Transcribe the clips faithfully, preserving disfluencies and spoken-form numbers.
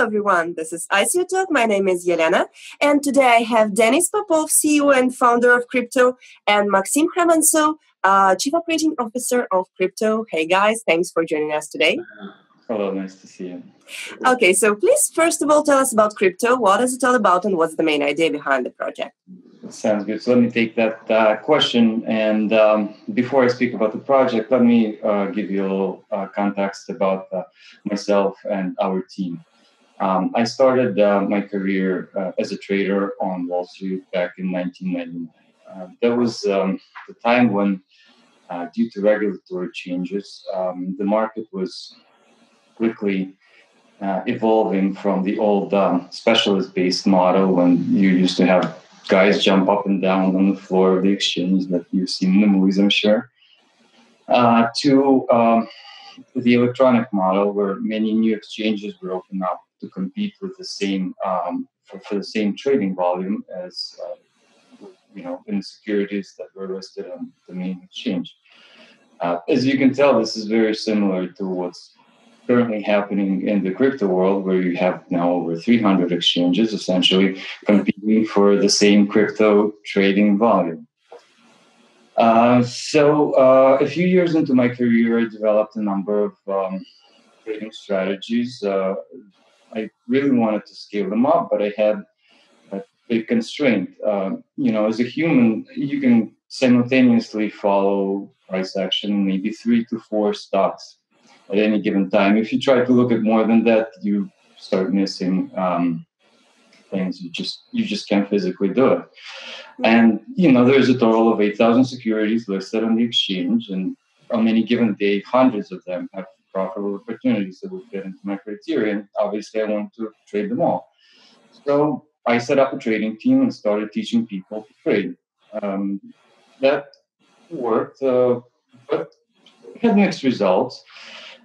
Hello, everyone. This is I C O Talk. My name is Yelena. And today I have Denis Popov, C E O and founder of Crypto, and Maxim Hramadtsou, uh, Chief Operating Officer of Crypto. Hey, guys. Thanks for joining us today. Hello. Nice to see you. Okay. So please, first of all, tell us about Crypto. What is it all about and what's the main idea behind the project? Sounds good. So let me take that uh, question. And um, before I speak about the project, let me uh, give you a little uh, context about uh, myself and our team. Um, I started uh, my career uh, as a trader on Wall Street back in nineteen ninety-nine. Uh, that was um, the time when, uh, due to regulatory changes, um, the market was quickly uh, evolving from the old um, specialist-based model when you used to have guys jump up and down on the floor of the exchange that you've seen in the movies, I'm sure, uh, to um, the electronic model where many new exchanges were opened up to compete with the same um, for, for the same trading volume as uh, you know in the securities that were listed on the main exchange. Uh, as you can tell, this is very similar to what's currently happening in the crypto world, where you have now over three hundred exchanges essentially competing for the same crypto trading volume. Uh, so uh, a few years into my career, I developed a number of um, trading strategies. Uh, I really wanted to scale them up, but I had a big constraint. Uh, you know, as a human, you can simultaneously follow price action, maybe three to four stocks at any given time. If you try to look at more than that, you start missing um, things. You just you just can't physically do it. And you know, there's a total of eight thousand securities listed on the exchange, and on any given day, hundreds of them have profitable opportunities that would fit into my criteria. And obviously, I want to trade them all. So I set up a trading team and started teaching people to trade. Um, that worked, uh, but had mixed results.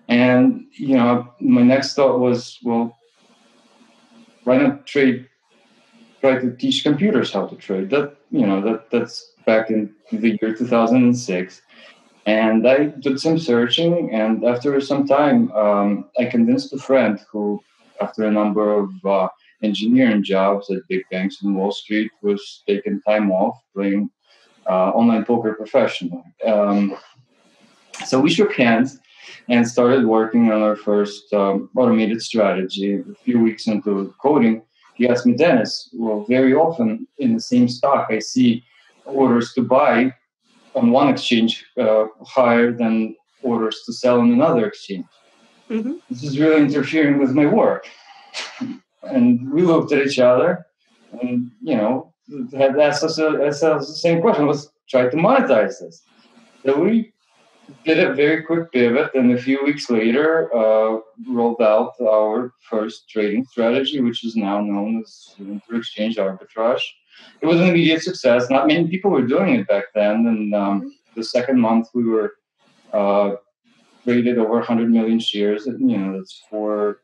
And you know, my next thought was, well, why not trade? Try to teach computers how to trade. That you know, that that's back in the year two thousand six. And I did some searching, and after some time, um, I convinced a friend who, after a number of uh, engineering jobs at big banks in Wall Street, was taking time off playing uh, online poker professionally. Um, so we shook hands and started working on our first um, automated strategy. A few weeks into coding, he asked me, Denis, well, very often in the same stock, I see orders to buy on one exchange uh, higher than orders to sell on another exchange. Mm-hmm. This is really interfering with my work. And we looked at each other and, you know, had asked us, a, asked us the same question, let's try to monetize this. So we did a very quick pivot, and a few weeks later uh, rolled out our first trading strategy, which is now known as inter-exchange arbitrage. It was an immediate success. Not many people were doing it back then, and um, the second month we were uh, traded over one hundred million shares, and you know that's four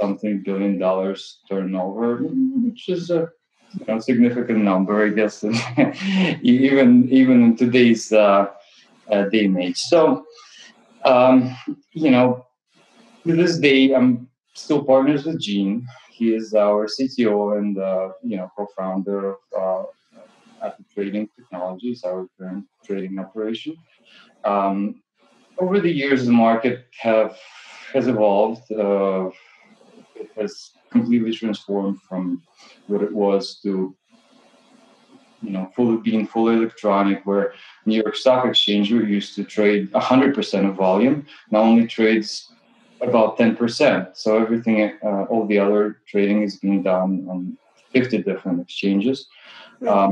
something billion dollars turnover, which is a you know, significant number, I guess, even even in today's Uh, Uh, day and age. So, um, you know, to this day, I'm still partners with Gene. He is our C T O and, uh, you know, co-founder of uh, Active Trading Technologies, our current trading operation. Um, over the years, the market have, has evolved. Uh, it has completely transformed from what it was to you know, fully being fully electronic, where New York Stock Exchange, we used to trade one hundred percent of volume, now only trades about ten percent. So everything, uh, all the other trading is being done on fifty different exchanges. Um,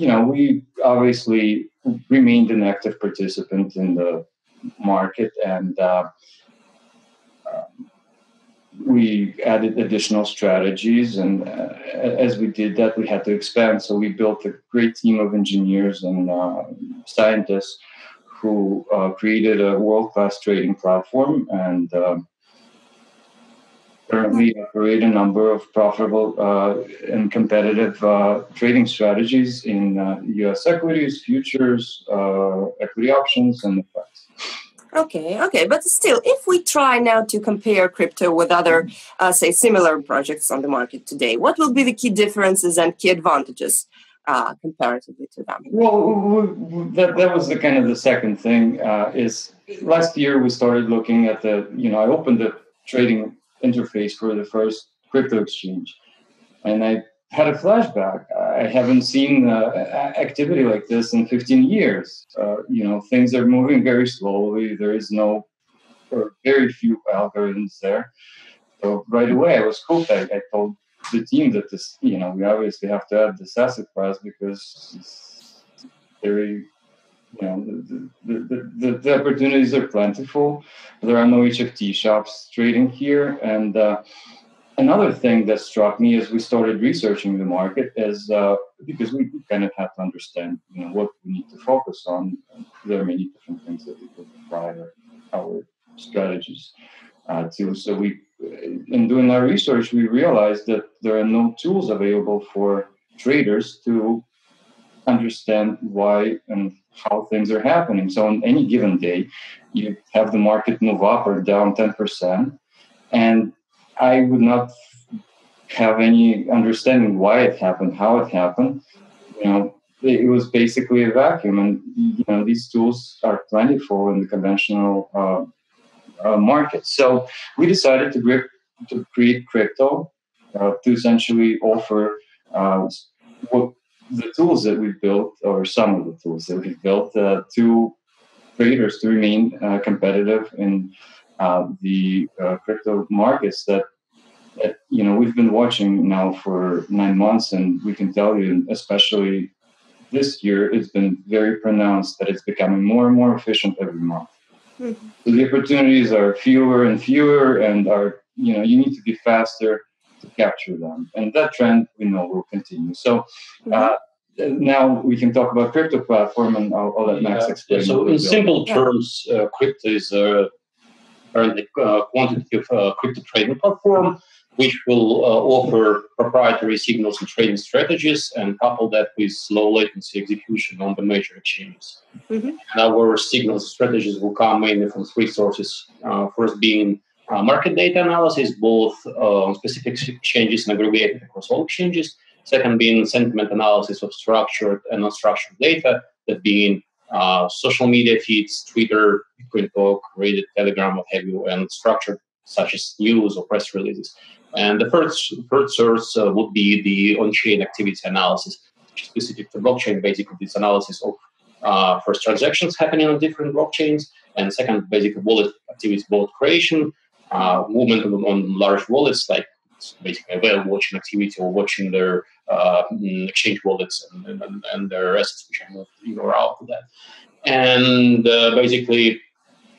you know, we obviously remained an active participant in the market, and uh, um, we added additional strategies, and uh, as we did that, we had to expand. So we built a great team of engineers and uh, scientists who uh, created a world-class trading platform and uh, currently operate a number of profitable uh, and competitive uh, trading strategies in uh, U S equities, futures, uh, equity options, and the Okay, okay. But still, if we try now to compare crypto with other, uh, say, similar projects on the market today, what will be the key differences and key advantages uh, comparatively to them? Well, that, that was the kind of the second thing uh, is last year we started looking at the, you know, I opened the trading interface for the first crypto exchange. And I had a flashback. I haven't seen uh, activity like this in fifteen years. Uh, you know, things are moving very slowly. There is no, or very few algorithms there. So right away, I was hooked. I, I told the team that this, you know, we obviously have to add this asset class because it's very, you know, the the, the, the the opportunities are plentiful. There are no H F T shops trading here, and. Uh, Another thing that struck me as we started researching the market is uh, because we kind of have to understand, you know, what we need to focus on. There are many different things that we could apply our strategies uh, to. So we, in doing our research, we realized that there are no tools available for traders to understand why and how things are happening. So on any given day, you have the market move up or down ten percent, and I would not have any understanding why it happened, how it happened. You know, it was basically a vacuum, and you know these tools are plentiful in the conventional uh, uh, market. So we decided to, grip, to create Crypto uh, to essentially offer uh, what the tools that we built, or some of the tools that we built, uh, to traders to remain uh, competitive in. Uh, the uh, crypto markets that, that, you know, we've been watching now for nine months, and we can tell you, and especially this year, it's been very pronounced that it's becoming more and more efficient every month. Mm-hmm. So the opportunities are fewer and fewer, and are, you know, you need to be faster to capture them. And that trend, we know, will continue. So uh, mm-hmm. now we can talk about crypto platform, and I'll, I'll let Max yeah. explain. Yeah, so in simple yeah. terms, uh, crypto is a uh, Or the uh, quantitative uh, crypto trading platform, which will uh, offer proprietary signals and trading strategies, and couple that with low latency execution on the major exchanges. Mm-hmm. And our signals strategies will come mainly from three sources. Uh, first being uh, market data analysis, both on uh, specific exchanges and aggregated across all exchanges. Second being sentiment analysis of structured and unstructured data, that being Uh, social media feeds, Twitter, Quantopian, Reddit, Telegram, what have you, and structured such as news or press releases. And the third, third source uh, would be the on-chain activity analysis, which is specific to blockchain. Basically, this analysis of uh, first transactions happening on different blockchains, and second, basically wallet activities, both creation, uh, movement on large wallets, like basically whale watching activity or watching their uh, exchange wallets and, and, and their assets, which I moved in or out of that. And uh, basically,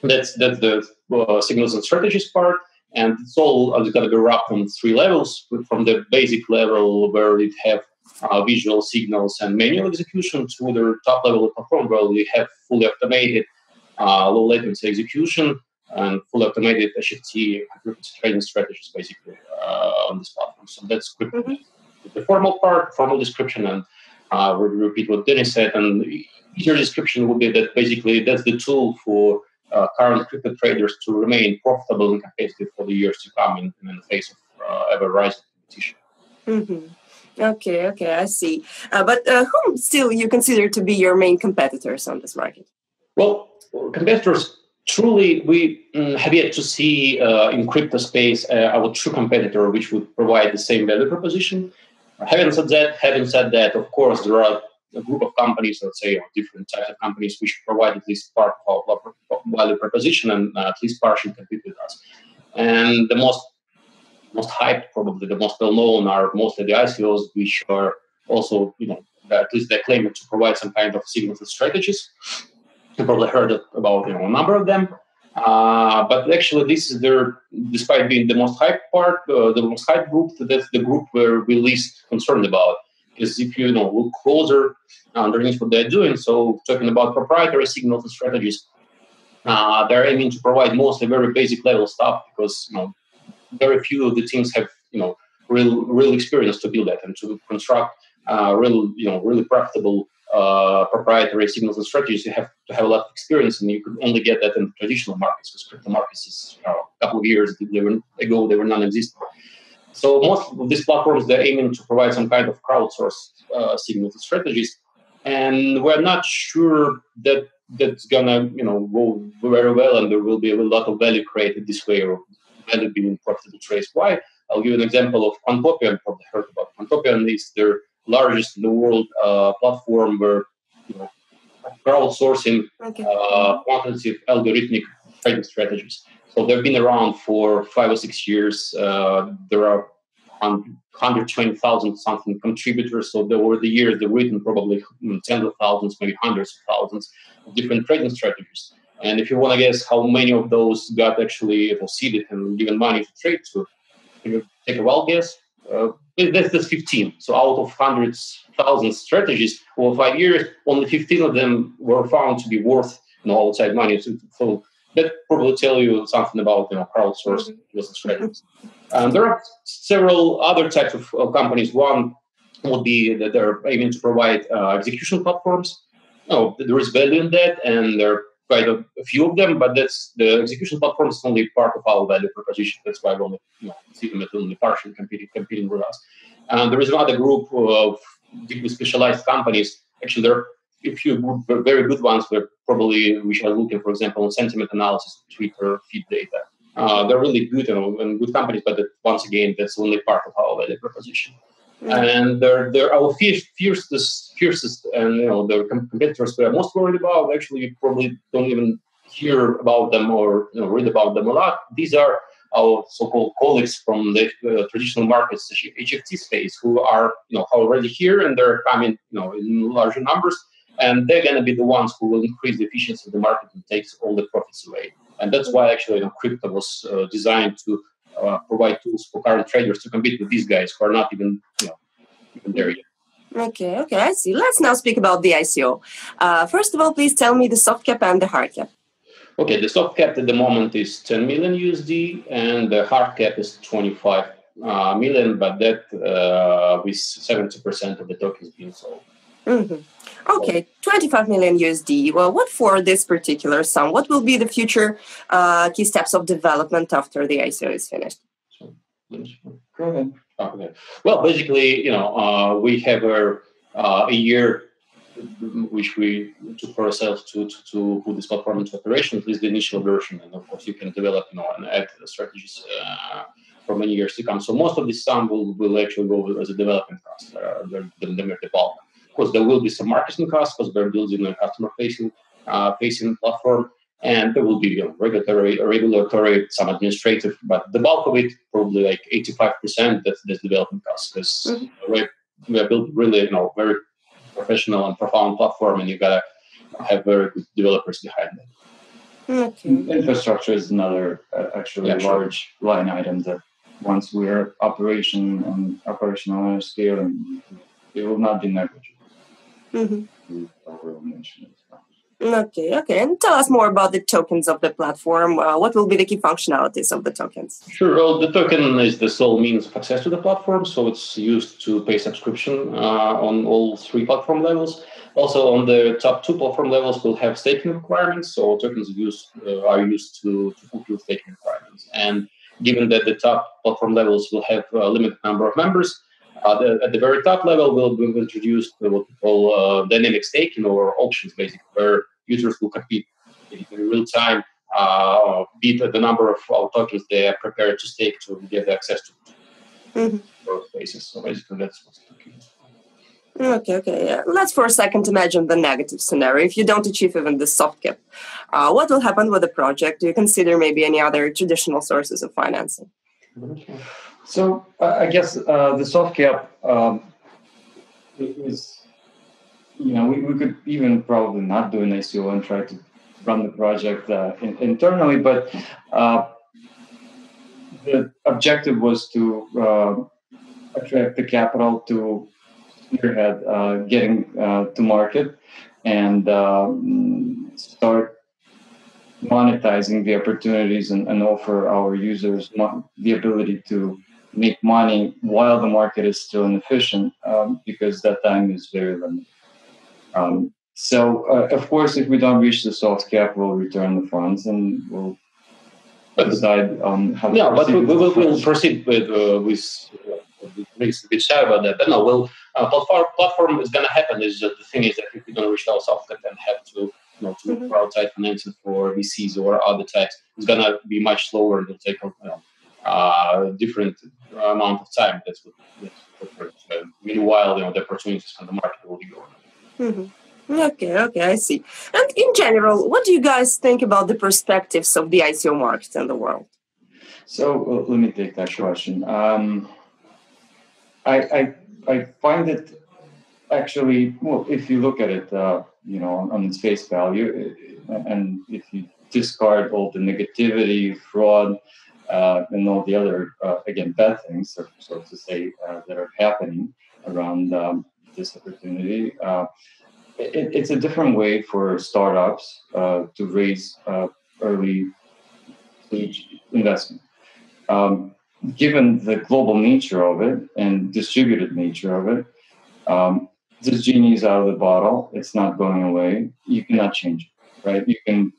that's, that's the uh, signals and strategies part. And it's all uh, got to be wrapped on three levels. From the basic level where it have uh, visual signals and manual execution, to the top level of platform where we have fully automated uh, low latency execution and full automated H F T trading strategies, basically, uh, on this platform. So that's crypto. Mm-hmm. The formal part, formal description, and uh, we'll repeat what Denis said. And your description would be that basically that's the tool for uh, current crypto traders to remain profitable and competitive for the years to come in, in the face of uh, ever-rising competition. Mm-hmm. Okay, okay, I see. Uh, but uh, whom still you consider to be your main competitors on this market? Well, competitors... Truly, we um, have yet to see uh, in crypto space uh, our true competitor, which would provide the same value proposition. Having said that, having said that, of course, there are a group of companies, let's say, or different types of companies, which provide at least part of our value proposition and uh, at least partially compete with us. And the most most hyped, probably the most well known, are mostly the I C Os, which are also, you know, at least they claim to provide some kind of signals and strategies. You probably heard about, you know, a number of them, uh, but actually this is their, despite being the most hyped part, uh, the most hyped group, that's the group where we're least concerned about. Because if you, you know, look closer underneath what they're doing, so talking about proprietary signals and strategies, uh, they're aiming to provide mostly very basic level stuff, because, you know, very few of the teams have, you know, real, real experience to build that and to construct uh, real, you know, really profitable uh, proprietary signals and strategies, you have to have a lot of experience, and you could only get that in traditional markets, because crypto markets is, you know, a couple of years they were, ago they were non-existent. So most of these platforms, they're aiming to provide some kind of crowdsourced uh, signals and strategies, and we're not sure that that's gonna, you know, go very well, and there will be a lot of value created this way, or value being profitable trades. Why? I'll give you an example of Quantopian. Probably heard about Quantopian. Is their largest in the world uh, platform where, you know, crowdsourcing okay. uh, quantitative algorithmic trading strategies. So they've been around for five or six years. Uh, there are one hundred twenty thousand something contributors. So over the years, they've written probably tens of thousands, maybe hundreds of thousands of different trading strategies. And if you want to guess how many of those got actually seeded and given money to trade to, can you take a wild guess? Uh, that's, that's fifteen. So out of hundreds, thousands strategies over five years, only fifteen of them were found to be worth, you know, outside money. So, so that probably tell you something about, you know, crowdsourcing business strategies. Um, there are several other types of uh, companies. One would be that they're aiming to provide uh, execution platforms. No, there is value in that, and there are quite a, a few of them, but that's the execution platform is only part of our value proposition. That's why we only, you know, see them as only partially competing, competing with us. And there is another group of deeply specialized companies. Actually, there are a few very good ones where probably we are looking, for example, on sentiment analysis, Twitter, feed data. Uh, they're really good, you know, and good companies, but that, once again, that's only part of our value proposition. Mm-hmm. And they're, they're our fiercest, fiercest, and, you know, the competitors we are most worried about. Actually, you probably don't even hear about them or, you know, read about them a lot. These are our so-called colleagues from the uh, traditional markets, the H F T space, who are, you know, already here, and they're coming, you know, in larger numbers. And they're going to be the ones who will increase the efficiency of the market and takes all the profits away. And that's why actually, you know, crypto was uh, designed to uh, provide tools for current traders to compete with these guys who are not even, you know, even there yet. Okay, okay, I see. Let's now speak about the I C O. Uh, first of all, please tell me the soft cap and the hard cap. Okay, the soft cap at the moment is ten million U S D, and the hard cap is twenty-five million, but that uh, with seventy percent of the tokens being sold. Mm-hmm. Okay, twenty-five million U S D. Well, what for this particular sum? What will be the future uh, key steps of development after the I C O is finished? Okay. Okay. Well, basically, you know, uh, we have a, uh, a year which we took for ourselves to, to, to put this platform into operation, at least the initial version. And of course, you can develop, you know, and add strategies uh, for many years to come. So most of this sum will, will actually go as a development cost, uh, the, the, the development. Of course, there will be some marketing costs because we're building a customer-facing uh, facing platform, and there will be, you know, regulatory, regulatory, some administrative, but the bulk of it, probably like eighty-five percent, that's the development costs. Because mm-hmm. we're, we're built really, you know, very professional and profound platform, and you gotta have very good developers behind it. Mm-hmm. Infrastructure is another uh, actually yeah, large sure. line item that once we're operation and operational scale, and it will not be negligible. Mm-hmm. Okay, okay. And tell us more about the tokens of the platform. Uh, what will be the key functionalities of the tokens? Sure. Well, the token is the sole means of access to the platform, so it's used to pay subscription uh, on all three platform levels. Also, on the top two platform levels, we'll have staking requirements, so tokens used, uh, are used to, to fulfill staking requirements. And given that the top platform levels will have a limited number of members, Uh, the, at the very top level, we'll, we'll introduce what we call uh, dynamic staking or auctions, basically, where users will compete in real time, uh, beat the number of uh, tokens they are prepared to stake to get access to mm-hmm. those spaces. So basically, that's what's looking. Okay, okay. Uh, let's for a second imagine the negative scenario. If you don't achieve even the soft cap, uh, what will happen with the project? Do you consider maybe any other traditional sources of financing? Okay. So uh, I guess uh, the soft cap um, is, you know, we, we could even probably not do an I C O and try to run the project uh, in, internally, but uh, the objective was to uh, attract the capital to spearhead uh, getting uh, to market and uh, start monetizing the opportunities and, and offer our users mo- the ability to make money while the market is still inefficient, um, because that time is very limited. Um, so, uh, of course, if we don't reach the soft cap, we'll return the funds and we'll decide on how to proceed. Yeah, but we, we will we'll proceed with, uh, with uh, it makes a bit shy about that. But no, well, uh, platform, platform is going to happen. Is that the thing is that if we don't reach our soft cap and have to, you know, to look for outside financing for V Cs or other types, it's going to be much slower. It'll take a you know, uh, different amount of time. That's what. That's what uh, meanwhile, you know, the opportunities on the market will be going. Mm-hmm. Okay, okay, I see. And in general, what do you guys think about the perspectives of the I C O market in the world? So well, let me take that question. Um, I, I I find it actually, well, if you look at it, uh, you know, on, on its face value, and if you discard all the negativity, fraud, uh, and all the other, uh, again, bad things, so, so to say, uh, that are happening around um, this opportunity, uh, it, it's a different way for startups uh, to raise uh, early stage investment. Um, given the global nature of it and distributed nature of it, um, this genie is out of the bottle. It's not going away. You cannot change it, right? You can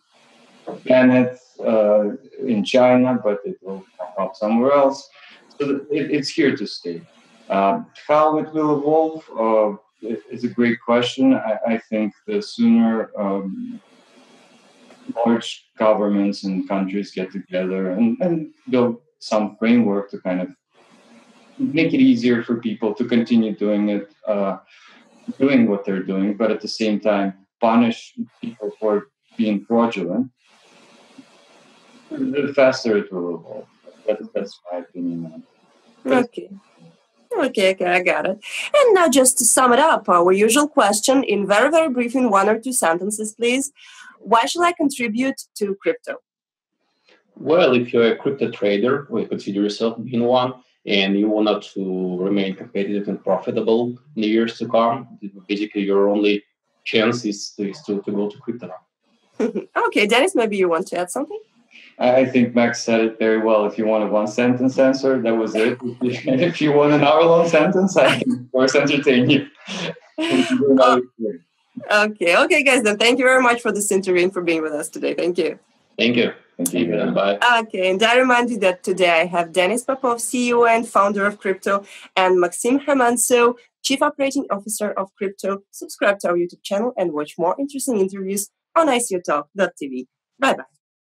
ban it uh, in China, but it will pop up somewhere else. So it, it's here to stay. Uh, how it will evolve uh, is a great question. I, I think the sooner um, large governments and countries get together and, and build some framework to kind of make it easier for people to continue doing it, uh, doing what they're doing, but at the same time punish people for being fraudulent, the faster it will evolve. That, that's my opinion. Okay. Okay, okay, I got it. And now, just to sum it up, our usual question in very, very brief, in one or two sentences, please. Why should I contribute to crypto? Well, if you're a crypto trader, or you consider yourself being one, and you want to remain competitive and profitable in the years to come, basically your only chance is to, is to, to go to crypto. Okay, Denis, maybe you want to add something? I think Max said it very well. If you want a one-sentence answer, that was it. If you want an hour-long sentence, I can, of course, entertain you. Oh, okay, okay, guys. Then thank you very much for this interview and for being with us today. Thank you. Thank you. Thank you. Thank you. Bye. Okay, and I remind you that today I have Denis Popov, C E O and founder of Crypto, and Maxim Hramadtsou, Chief Operating Officer of Crypto. Subscribe to our YouTube channel and watch more interesting interviews on I C O talk dot t v. Bye-bye.